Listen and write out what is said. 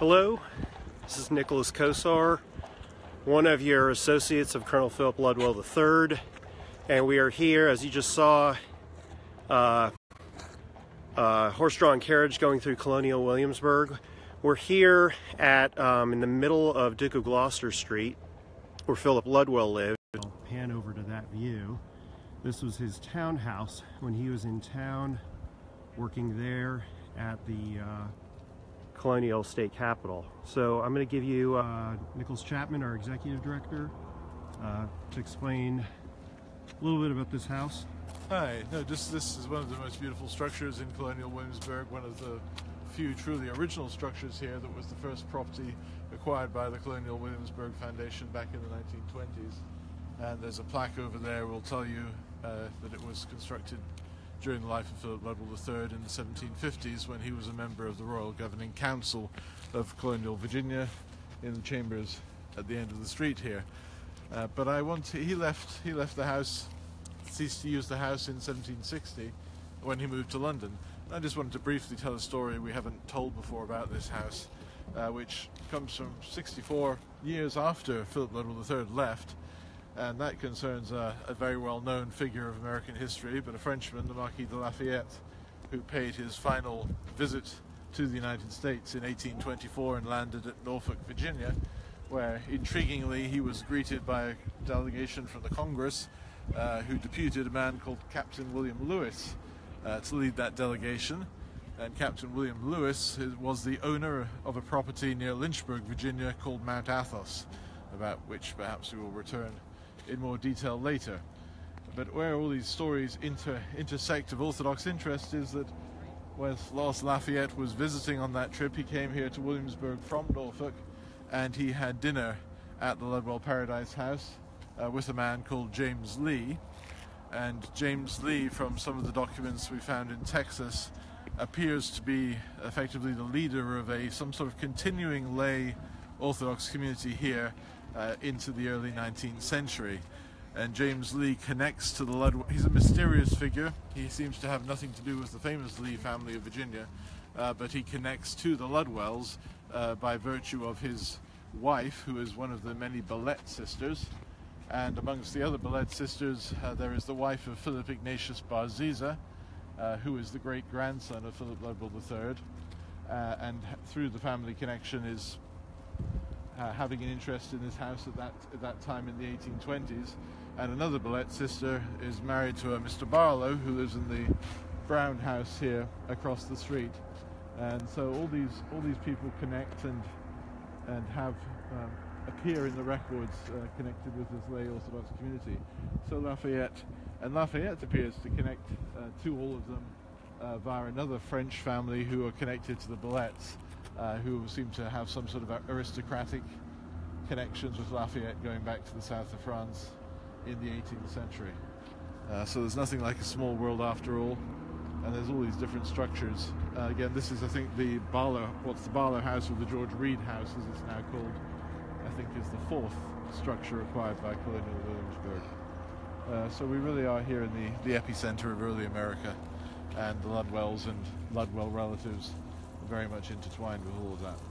Hello, this is Nicholas Kosar, one of your associates of Colonel Philip Ludwell III, and we are here, as you just saw, horse-drawn carriage going through Colonial Williamsburg. We're here at in the middle of Duke of Gloucester Street, where Philip Ludwell lived. I'll pan over to that view. This was his townhouse when he was in town, working there at the Colonial State Capitol. So I'm going to give you Nicholas Chapman, our executive director, to explain a little bit about this house. Hi. No, this is one of the most beautiful structures in Colonial Williamsburg, one of the few truly original structures here that was the first property acquired by the Colonial Williamsburg Foundation back in the 1920s. And there's a plaque over there will tell you that it was constructed during the life of Philip Ludwell III in the 1750s, when he was a member of the Royal Governing Council of Colonial Virginia, in the chambers at the end of the street here. But I want to, he left the house, ceased to use the house in 1760 when he moved to London. I just wanted to briefly tell a story we haven't told before about this house, which comes from 64 years after Philip Ludwell III left. And that concerns a very well-known figure of American history, but a Frenchman, the Marquis de Lafayette, who paid his final visit to the United States in 1824 and landed at Norfolk, Virginia, where, intriguingly, he was greeted by a delegation from the Congress who deputed a man called Captain William Lewis to lead that delegation. And Captain William Lewis was the owner of a property near Lynchburg, Virginia, called Mount Athos, about which perhaps we will return in more detail later. But where all these stories intersect of Orthodox interest is that when Lafayette was visiting on that trip, he came here to Williamsburg from Norfolk, and he had dinner at the Ludwell Paradise House with a man called James Lee. And James Lee, from some of the documents we found in Texas, appears to be effectively the leader of some sort of continuing lay Orthodox community here into the early 19th century. And James Lee connects to the Ludwell. He's a mysterious figure. He seems to have nothing to do with the famous Lee family of Virginia, but he connects to the Ludwells by virtue of his wife, who is one of the many Bellett sisters. And amongst the other Bellett sisters, there is the wife of Philip Ignatius Barziza, who is the great-grandson of Philip Ludwell III, and through the family connection is having an interest in this house at that time in the 1820s. And another Bellett sister is married to a Mr. Barlow, who lives in the Brown house here across the street. And so all these people connect and have appear in the records connected with this lay Orthodox community. So Lafayette appears to connect to all of them via another French family who are connected to the Belletts, who seem to have some sort of aristocratic connections with Lafayette going back to the south of France in the 18th century. So there's nothing like a small world after all, and there's all these different structures. Again, this is, I think, the Barlow, what's the Barlow house, or the George Reed house as it's now called, I think is the fourth structure acquired by Colonial Williamsburg. So we really are here in the epicenter of early America, and the Ludwells and Ludwell relatives very much intertwined with all of that.